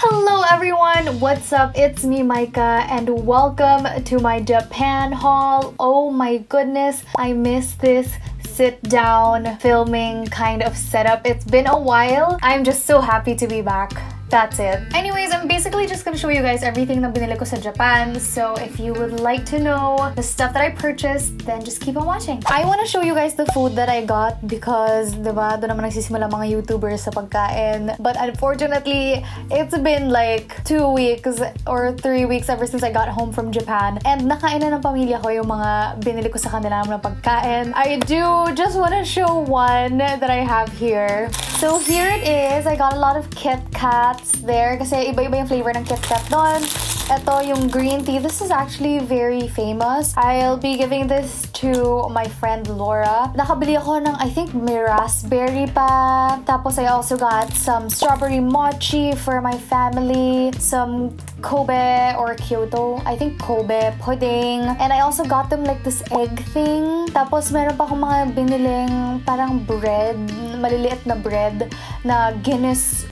Hello everyone! What's up? It's me, Micah, and welcome to my Japan haul. Oh my goodness, I miss this sit-down filming kind of setup. It's been a while. I'm just so happy to be back. That's it. Anyways, I'm basically just gonna show you guys everything na binili ko sa Japan. So if you would like to know the stuff that I purchased, then just keep on watching. I wanna show you guys the food that I got because, diba, doon naman nagsisimula mga YouTubers sa pagkain. But unfortunately, it's been like 2 weeks or 3 weeks ever since I got home from Japan. And nakain na ng pamilya ko yung mga binili ko sa kanila ng pagkain. I do just wanna show one that I have here. So here it is. I got a lot of Kit Kat there kasi iba-iba yung flavor ng Kit Kat doon. Ito yung green tea. This is actually very famous. I'll be giving this to my friend Laura. Nakabili ako ng, I think, may raspberry pa. Tapos I also got some strawberry mochi for my family. Some Kobe or Kyoto. I think Kobe pudding. And I also got them like this egg thing. Tapos meron pa akong mga biniling parang bread. Maliliit na bread. Na Guinness.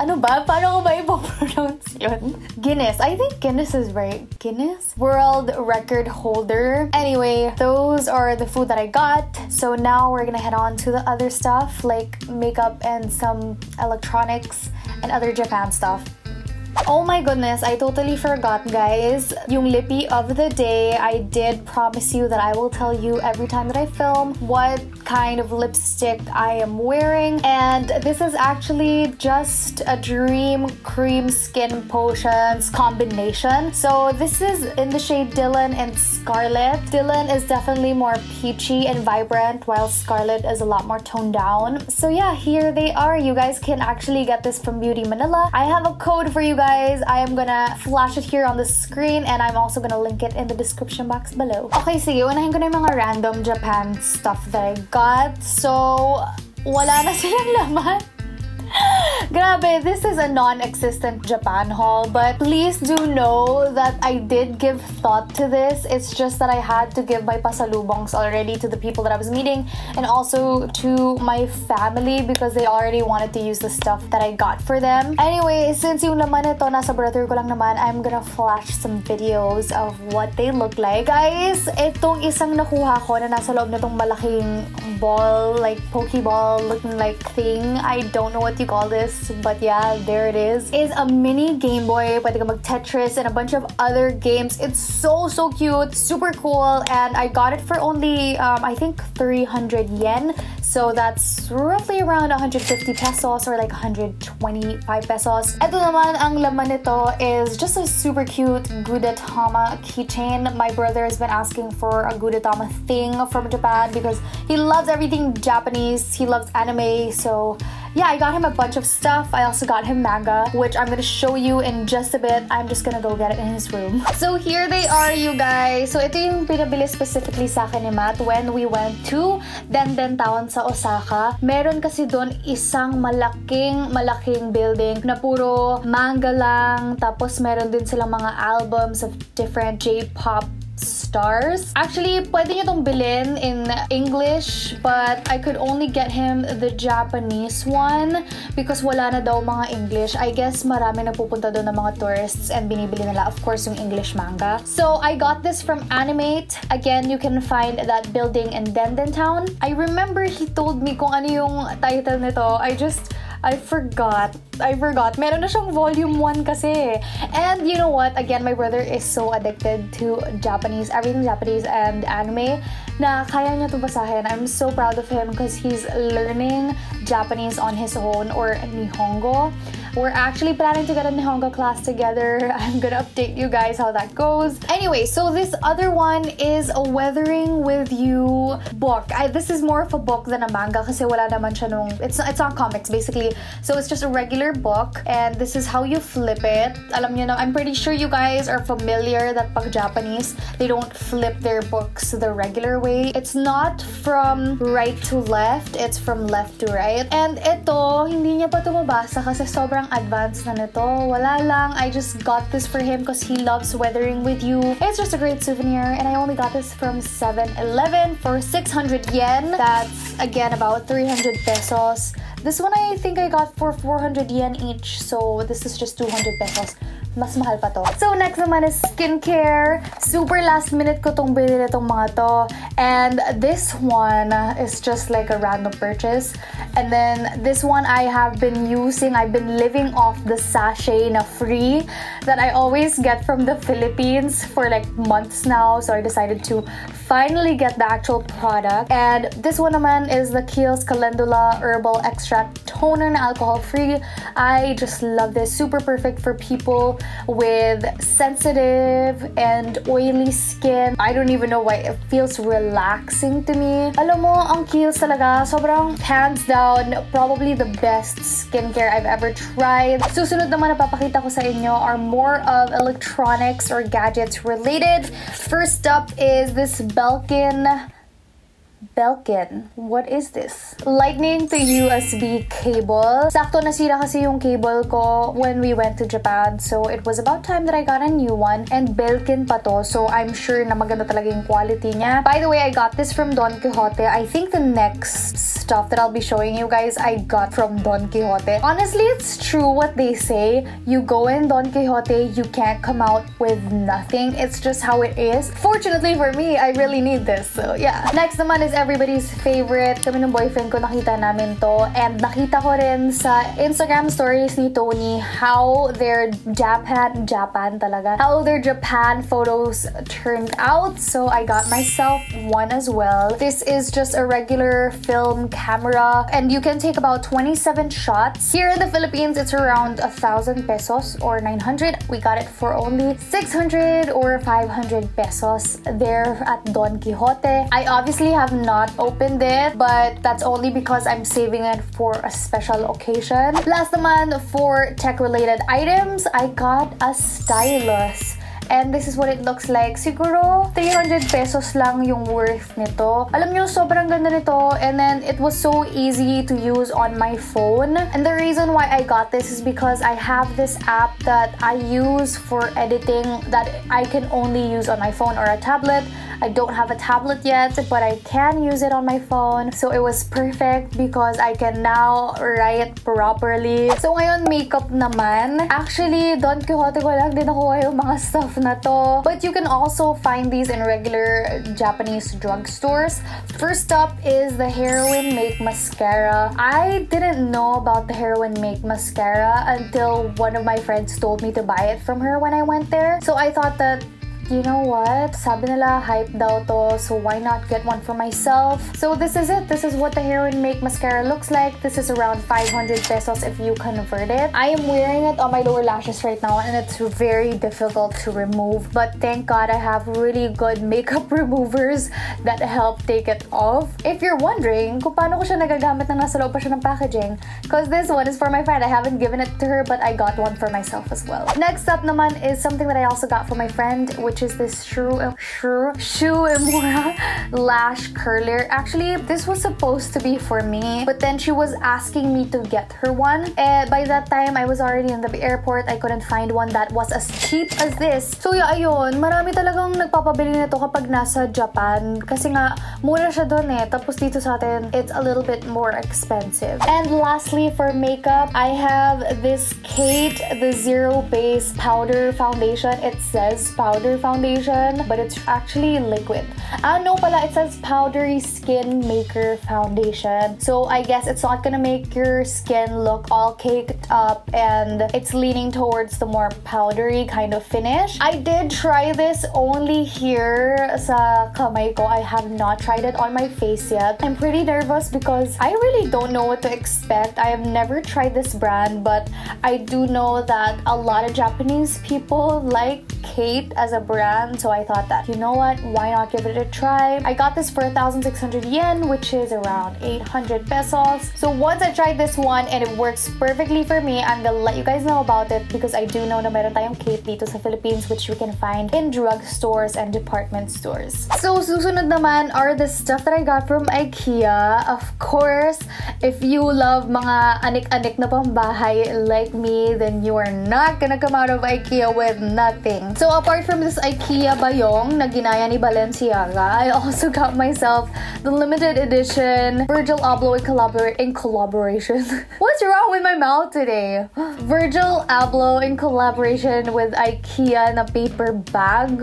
Ano ba? Paano ko ba ipopronounce yun? Guinness. I think Guinness is right. Guinness? World record holder. Anyway, those are the food that I got. So now we're gonna head on to the other stuff like makeup and some electronics and other Japan stuff. Oh my goodness, I totally forgot, guys. Yung lippy of the day, I did promise you that I will tell you every time that I film what kind of lipstick I am wearing. And this is actually just a Dream Cream Skin Potions combination. So this is in the shade Dylan and Scarlet. Dylan is definitely more peachy and vibrant, while Scarlet is a lot more toned down. So yeah, here they are. You guys can actually get this from Beauty Manila. I have a code for you guys. I am gonna flash it here on the screen, and I'm also gonna link it in the description box below. Okay, sige, unahin ko na yung mga random Japan stuff that I got. So, wala na silang laman. Grabe, this is a non-existent Japan haul, but please do know that I did give thought to this. It's just that I had to give my pasalubongs already to the people that I was meeting and also to my family because they already wanted to use the stuff that I got for them. Anyway, since yung laman ito nasa brother ko lang naman, I'm gonna flash some videos of what they look like. Guys, itong isang nakuha ko na nasa loob nitong malaking ball, like pokeball looking like thing. I don't know what you call this, but yeah, there it is. It's a mini Game Boy, pwede ka mag Tetris and a bunch of other games. It's so cute, super cool, and I got it for only I think 300 yen. So that's roughly around 150 pesos or like 125 pesos. Ito naman ang laman nito is just a super cute Gudetama keychain. My brother has been asking for a Gudetama thing from Japan because he loves everything Japanese. He loves anime, so yeah, I got him a bunch of stuff. I also got him manga, which I'm gonna show you in just a bit. I'm just gonna go get it in his room. So here they are, you guys. So ito yung pinabili specifically sa akin ni Matt when we went to Denden Town sa Osaka. Meron kasi doon isang malaking building na puro manga lang. Tapos meron din silang mga albums of different J-pop stars. Actually, pwede niyo tong bilhin in English, but I could only get him the Japanese one because wala na daw mga English. I guess marami nagpupunta doon ng mga tourists and binibili nila, of course, yung English manga. So, I got this from Animate. Again, you can find that building in Denden Town. I remember he told me kung ano yung title nito. I forgot. Meron na siyang volume 1 kasi. And you know what? Again, my brother is so addicted to Japanese, everything Japanese and anime, na kaya niya to basahin. I'm so proud of him because he's learning Japanese on his own, or Nihongo. We're actually planning to get a Nihongo class together. I'm gonna update you guys how that goes. Anyway, so this other one is a Weathering with You book. This is more of a book than a manga kasi wala naman siya nung... It's not comics, basically. So it's just a regular book, and this is how you flip it. Alam niyo na, I'm pretty sure you guys are familiar that pag Japanese, they don't flip their books the regular way. It's not from right to left, it's from left to right. And ito, hindi niya pa to mabasa kasi sobrang advanced na nito. Wala lang. I just got this for him because he loves Weathering with You. It's just a great souvenir, and I only got this from 7-Eleven for 600 yen. That's, again, about 300 pesos. This one I think I got for 400 yen each, so this is just 200 pesos. Mas mahal pa to. So next naman is skincare. Super last minute ko tong binili tong mga to. And this one is just like a random purchase. And then this one I have been using. I've been living off the sachet na free that I always get from the Philippines for like months now. So I decided to finally get the actual product. And this one naman is the Kiehl's Calendula Herbal Extract Toner na alcohol-free. I just love this. Super perfect for people with sensitive and oily skin. I don't even know why it feels relaxing to me. Alam mo, ang Kiehl's talaga, sobrang hands down, probably the best skincare I've ever tried. Susunod naman na papakita ko sa inyo are more of electronics or gadgets related. First up is this Belkin. What is this? Lightning to USB cable. Sakto nasira kasi yung cable ko when we went to Japan. So it was about time that I got a new one. And Belkin pa to. So I'm sure na maganda talaga yung quality niya. By the way, I got this from Don Quijote. I think the next stuff that I'll be showing you guys, I got from Don Quijote. Honestly, it's true what they say. You go in Don Quijote, you can't come out with nothing. It's just how it is. Fortunately for me, I really need this. So yeah. Next naman is everybody's favorite. Kami ng boyfriend ko nakita namin to, and nakita ko rin sa Instagram stories ni Tony how their Japan photos turned out. So I got myself one as well. This is just a regular film camera, and you can take about 27 shots. Here in the Philippines, it's around 1,000 pesos or 900. We got it for only 600 or 500 pesos there at Don Quijote. I obviously have not opened it, but that's only because I'm saving it for a special occasion. Last month, for tech-related items, I got a stylus. And this is what it looks like. Siguro 300 pesos lang yung worth nito. Alam nyo, sobrang ganda nito. And then it was so easy to use on my phone. And the reason why I got this is because I have this app that I use for editing that I can only use on my phone or a tablet. I don't have a tablet yet, but I can use it on my phone. So it was perfect because I can now write properly. So ngayon, makeup naman. Actually, Don Quijote ko lang din ako yung mga stuff na to. But you can also find these in regular Japanese drugstores. First up is the Heroine Make mascara. I didn't know about the Heroine Make mascara until one of my friends told me to buy it from her when I went there. So I thought that, you know what? Sabi nila hype daw to, so why not get one for myself? So this is it. This is what the Heroine Make mascara looks like. This is around 500 pesos if you convert it. I am wearing it on my lower lashes right now, and it's very difficult to remove. But thank God I have really good makeup removers that help take it off. If you're wondering kung paano ko siya nagagamit na nasa loob pa siya ng packaging, because this one is for my friend. I haven't given it to her, but I got one for myself as well. Next up naman is something that I also got for my friend, which is this Shu Uemura lash curler. Actually, this was supposed to be for me, but then she was asking me to get her one. And by that time, I was already in the airport. I couldn't find one that was as cheap as this. So yeah, ayun, marami talagang nagpapabili nito kapag nasa Japan. Kasi nga, mura siya dun eh. Tapos dito sa atin, it's a little bit more expensive. And lastly, for makeup, I have this Kate, the Zero Base Powder Foundation. It says powder foundation, but it's actually liquid. Ah, no pala, it says powdery skin maker foundation. So I guess it's not gonna make your skin look all caked up, and it's leaning towards the more powdery kind of finish. I did try this only here sa kamay ko. I have not tried it on my face yet. I'm pretty nervous because I really don't know what to expect. I have never tried this brand, but I do know that a lot of Japanese people like Kate as a brand, so I thought that, you know what, why not give it a try? I got this for 1,600 yen, which is around 800 pesos. So once I tried this one and it works perfectly for me, I'm gonna let you guys know about it because I do know na meron tayong Kate dito sa Philippines, which you can find in drugstores and department stores. So susunod naman are the stuff that I got from IKEA. Of course, if you love mga anik-anik na pambahay like me, then you are not gonna come out of IKEA with nothing. thing. So apart from this IKEA bayong na ginaya ni Balenciaga, I also got myself the limited edition Virgil Abloh in collaboration. What's wrong with my mouth today? Virgil Abloh in collaboration with IKEA na paper bag.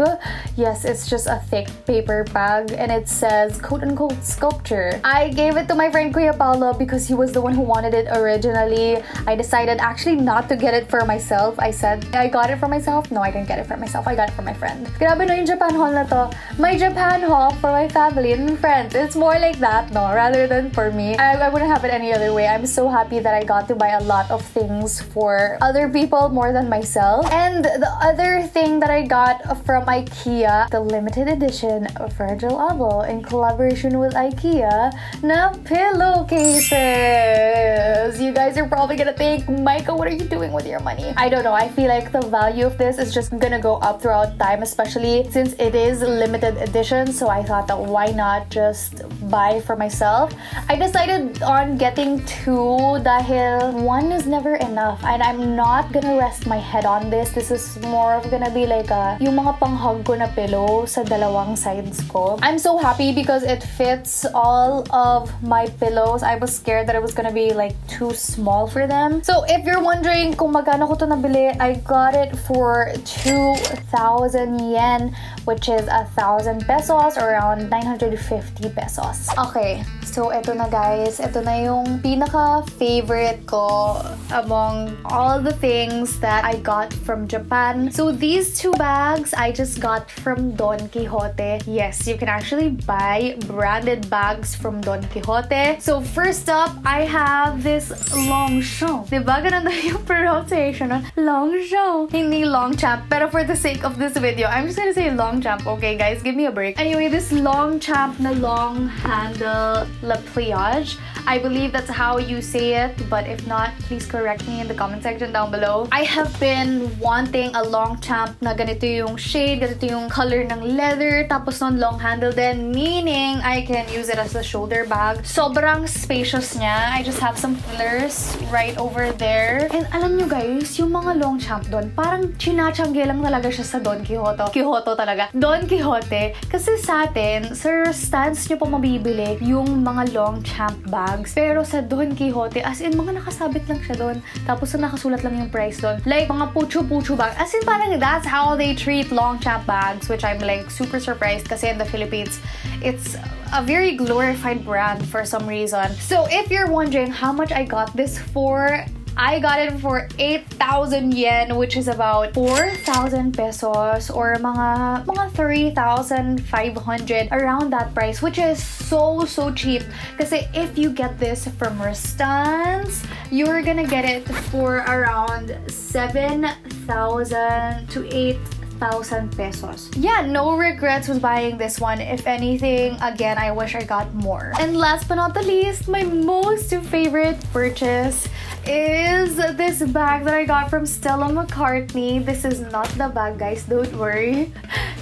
Yes, it's just a thick paper bag and it says quote-unquote sculpture. I gave it to my friend Kuya Paolo because he was the one who wanted it originally. I decided actually not to get it for myself. I said, I got it for myself. No, I didn't get it for myself. I got it for my friend. Grabe no yung Japan haul na to. My Japan haul for my family and friends. It's more like that, no? Rather than for me. I wouldn't have it any other way. I'm so happy that I got to buy a lot of things for other people more than myself. And the other thing that I got from IKEA, the limited edition of Virgil Abloh in collaboration with IKEA na pillowcases. You guys are probably gonna think, Micah, what are you doing with your money? I don't know. I feel like the value of this is just gonna go up throughout time, especially since it is limited edition. So I thought that why not just buy for myself. I decided on getting two dahil one is never enough and I'm not gonna rest my head on this. This is more of gonna be like a yung mga panghug ko na pillow sa dalawang sides ko. I'm so happy because it fits all of my pillows. I was scared that it was gonna be like too small for them. So if you're wondering kung magkano ko to nabili, I got it for 2,000 yen, which is 1,000 pesos or around 950 pesos. Okay, so eto na guys, eto na yung pinaka favorite ko among all the things that I got from Japan. So these two bags I just got from Don Quijote. Yes, you can actually buy branded bags from Don Quijote. So first up, I have this Longchamp. Diba ganun na yung pronunciation on Longchamp? Hindi Longchamp, pero for the sake of this video, I'm just gonna say Longchamp. Okay guys, give me a break. Anyway, this Longchamp na long handle Le Pliage. I believe that's how you say it, but if not, please correct me in the comment section down below. I have been wanting a Longchamp na ganito yung shade, ganito yung color ng leather, tapos non long handle din, meaning I can use it as a shoulder bag. Sobrang spacious niya. I just have some fillers right over there. And alam nyo guys, yung mga Longchamp doon, parang chinachangge lang talaga siya sa Don Quijote. Quijote talaga. Don Quijote. Kasi sa atin, sir, stands nyo pa mabibili yung mga Longchamp bag. Pero sa Don Quijote, as in, mga nakasabit lang siya doon. Tapos nakasulat lang yung price doon. Like, mga pucho-pucho bag. As in, parang that's how they treat Longchamp bags, which I'm like super surprised kasi in the Philippines, it's a very glorified brand for some reason. So, if you're wondering how much I got this for, I got it for 8,000 yen, which is about 4,000 pesos or mga 3,500, around that price, which is so cheap. Kasi if you get this from Restance, you're gonna get it for around 7,000 to 8,000 pesos. Yeah, no regrets with buying this one. If anything, again, I wish I got more. And last but not the least, my most favorite purchase is this bag that I got from Stella McCartney. This is not the bag, guys, don't worry.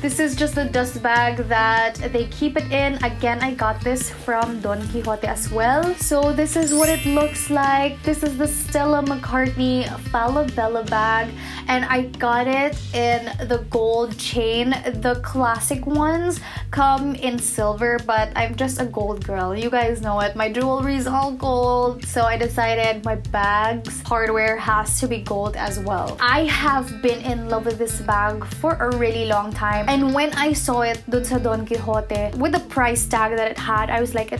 This is just a dust bag that they keep it in. Again, I got this from Don Quijote as well. So this is what it looks like. This is the Stella McCartney Falabella bag. And I got it in the gold chain. The classic ones come in silver, but I'm just a gold girl. You guys know it. My jewelry is all gold. So I decided my bag's hardware has to be gold as well. I have been in love with this bag for a really long time. And when I saw it dun sa Don Quijote, with the price tag that it had, I was like,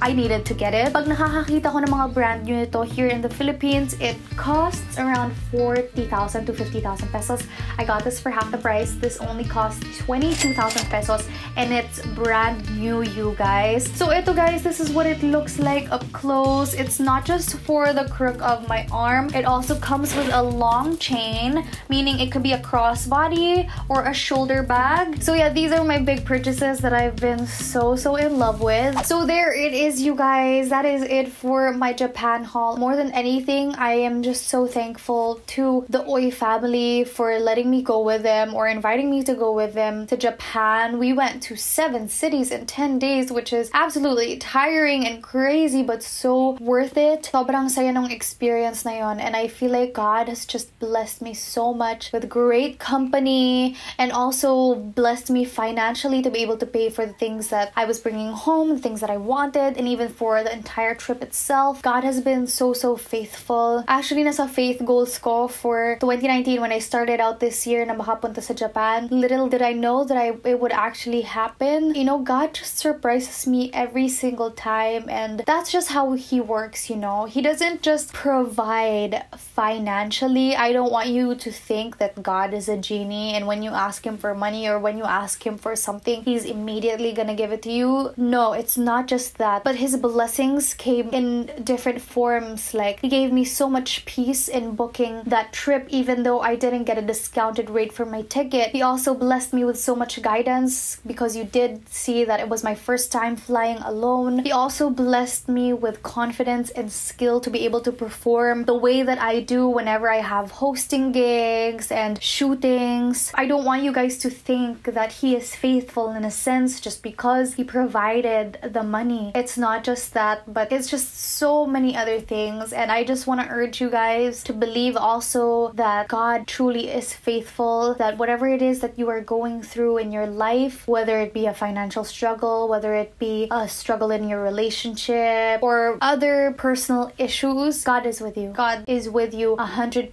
I needed to get it. Pag nakakakita ko ng mga brand new nito here in the Philippines, it costs around 40,000 to 50,000 pesos. I got this for half the price. This only costs 22,000 pesos and it's brand new, you guys. So ito guys, this is what it looks like up close. It's not just for the crook of my arm. It also comes with a long chain, meaning it could be a crossbody or a shoulder bag. So yeah, these are my big purchases that I've been so in love with. So there it is. Anyways, you guys, that is it for my Japan haul. More than anything, I am just so thankful to the Oi family for letting me go with them or inviting me to go with them to Japan. We went to 7 cities in 10 days, which is absolutely tiring and crazy, but so worth it. Sobrang saya ng experience na yon, and I feel like God has just blessed me so much with great company and also blessed me financially to be able to pay for the things that I was bringing home, the things that I wanted, and even for the entire trip itself. God has been so faithful. Actually, nasa faith goals ko for 2019 when I started out this year na makapunta sa Japan. Little did I know that it would actually happen. You know, God just surprises me every single time, and that's just how He works, you know. He doesn't just provide financially. I don't want you to think that God is a genie and when you ask Him for money or when you ask Him for something, He's immediately gonna give it to you. No, it's not just that, but His blessings came in different forms. Like, He gave me so much peace in booking that trip even though I didn't get a discounted rate for my ticket. He also blessed me with so much guidance because you did see that it was my first time flying alone. He also blessed me with confidence and skill to be able to perform the way that I do whenever I have hosting gigs and shootings. I don't want you guys to think that He is faithful in a sense just because He provided the money. It's not just that, but it's just so many other things, and I just want to urge you guys to believe also that God truly is faithful, that whatever it is that you are going through in your life, whether it be a financial struggle, whether it be a struggle in your relationship or other personal issues, God is with you. God is with you 100%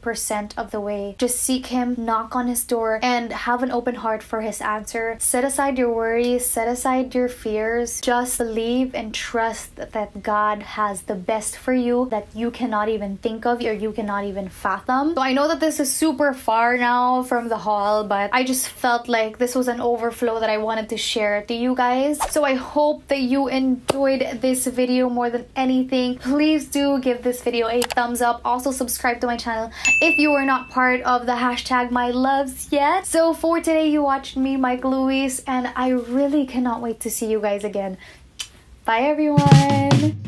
of the way. Just seek Him, knock on His door, and have an open heart for His answer. Set aside your worries, set aside your fears. Just believe and trust that God has the best for you that you cannot even think of or you cannot even fathom. So I know that this is super far now from the haul, but I just felt like this was an overflow that I wanted to share to you guys. So I hope that you enjoyed this video more than anything. Please do give this video a thumbs up. Also subscribe to my channel if you are not part of the #myloves yet. So for today, you watched me, Micah Louisse, and I really cannot wait to see you guys again. Bye everyone!